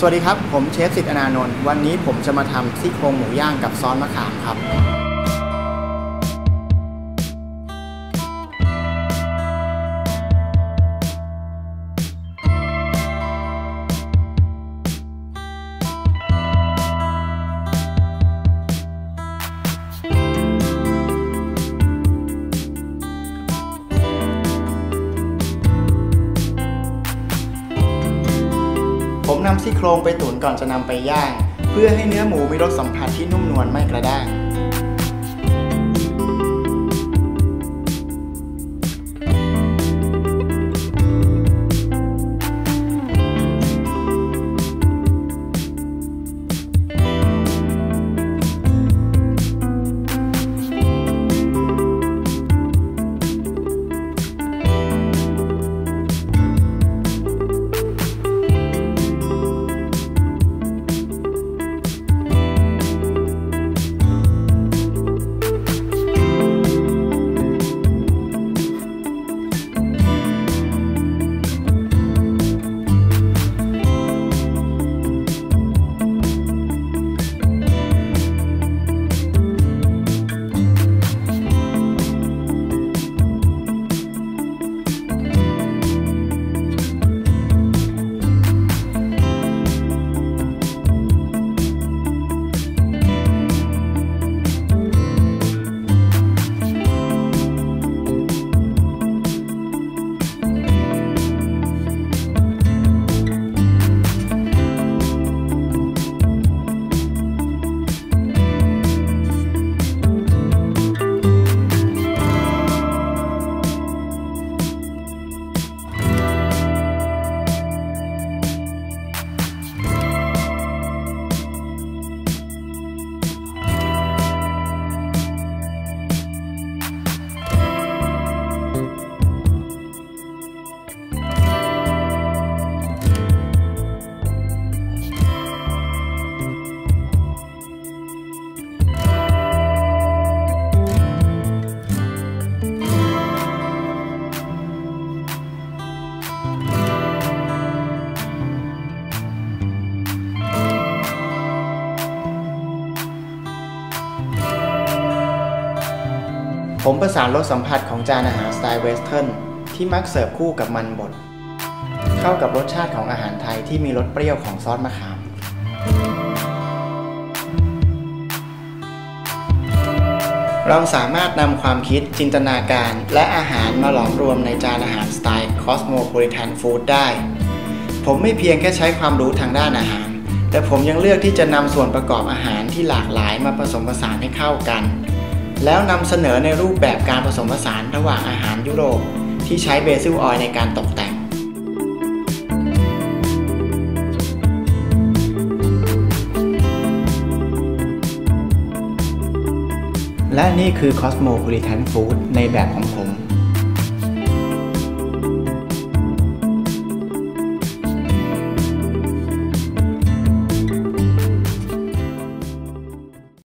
สวัสดีครับผมเชฟสิทธิ์อนาโนนท์วันนี้ผมจะมาทำซี่โครงหมูย่างกับซอสมะขามครับผมนำซี่โครงไปตุ๋นก่อนจะนำไปย่างเพื่อให้เนื้อหมูมีรสสัมผัสที่นุ่มนวลไม่กระด้างผมประสานรสสัมผัสของจานอาหารสไตล์เวสเทิร์นที่มักเสิร์ฟคู่กับมันบดเข้ากับรสชาติของอาหารไทยที่มีรสเปรี้ยวของซอสมะขามเราสามารถนำความคิดจินตนาการและอาหารมาหลอมรวมในจานอาหารสไตล์คอสโมโพลิแทนฟู้ดได้ผมไม่เพียงแค่ใช้ความรู้ทางด้านอาหารแต่ผมยังเลือกที่จะนำส่วนประกอบอาหารที่หลากหลายมาผสมผสานให้เข้ากันแล้วนำเสนอในรูปแบบการผสมผสานระหว่างอาหารยุโรปที่ใช้เบซิลออยล์ในการตกแต่งและนี่คือ Cosmopolitan Food ในแบบของผม